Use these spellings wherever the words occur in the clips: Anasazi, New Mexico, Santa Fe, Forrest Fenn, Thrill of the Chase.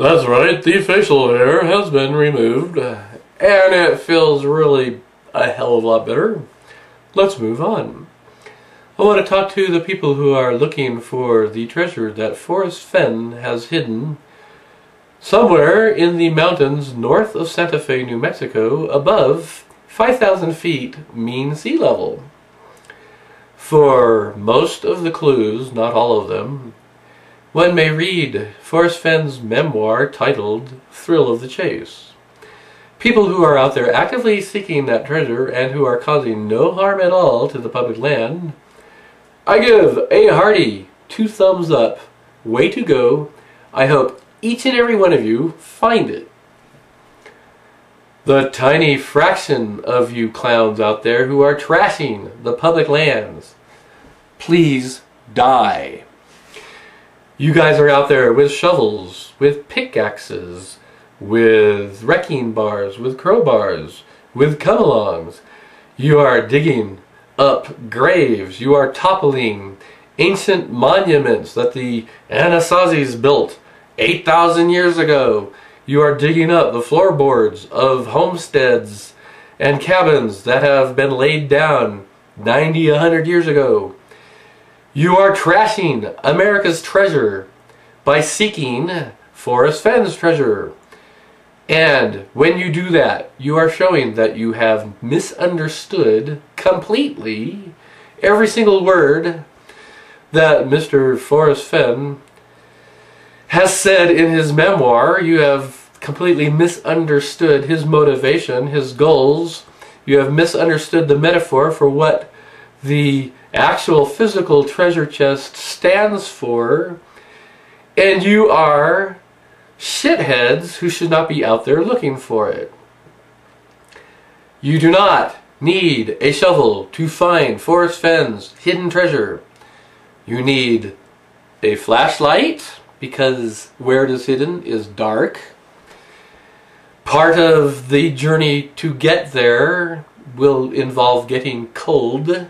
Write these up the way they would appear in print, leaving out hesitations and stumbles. That's right, the facial hair has been removed, and it feels really a hell of a lot better. Let's move on. I want to talk to the people who are looking for the treasure that Forrest Fenn has hidden somewhere in the mountains north of Santa Fe, New Mexico, above 5,000 feet mean sea level. For most of the clues, not all of them, one may read Forrest Fenn's memoir titled Thrill of the Chase. People who are out there actively seeking that treasure and who are causing no harm at all to the public land, I give a hearty 2 thumbs up. Way to go. I hope each and every one of you find it. The tiny fraction of you clowns out there who are trashing the public lands, please die. You guys are out there with shovels, with pickaxes, with wrecking bars, with crowbars, with come-alongs. You are digging up graves. You are toppling ancient monuments that the Anasazis built 8,000 years ago. You are digging up the floorboards of homesteads and cabins that have been laid down 90, 100 years ago. You are trashing America's treasure by seeking Forrest Fenn's treasure. And when you do that, you are showing that you have misunderstood completely every single word that Mr. Forrest Fenn has said in his memoir. You have completely misunderstood his motivation, his goals. You have misunderstood the metaphor for what the actual physical treasure chest stands for, and you are shitheads who should not be out there looking for it. You do not need a shovel to find Forrest Fenn's hidden treasure. You need a flashlight, because where it is hidden is dark. Part of the journey to get there will involve getting cold,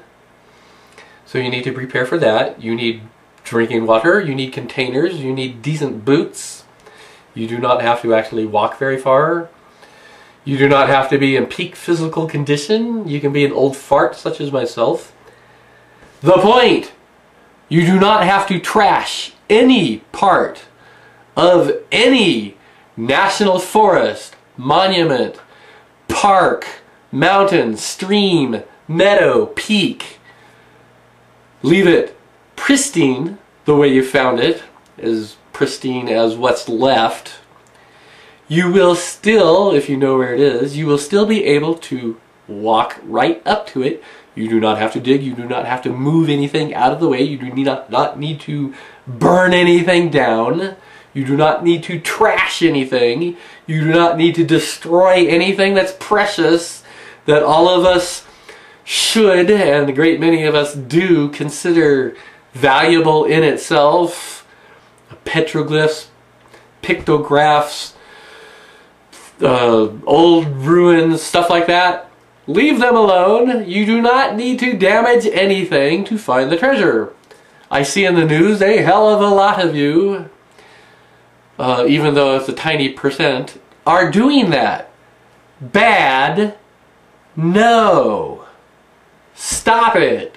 so you need to prepare for that. You need drinking water, you need containers, you need decent boots. You do not have to actually walk very far. You do not have to be in peak physical condition. You can be an old fart such as myself. The point! You do not have to trash any part of any national forest, monument, park, mountain, stream, meadow, peak. Leave it pristine the way you found it, as pristine as what's left. You will still, if you know where it is, you will still be able to walk right up to it. You do not have to dig. You do not have to move anything out of the way. You do not need to burn anything down. You do not need to trash anything. You do not need to destroy anything that's precious, that all of us should, and a great many of us do, consider valuable in itself. Petroglyphs, pictographs, old ruins, stuff like that. Leave them alone. You do not need to damage anything to find the treasure. I see in the news a hell of a lot of you, even though it's a tiny percent, are doing that. Bad? No. Stop it.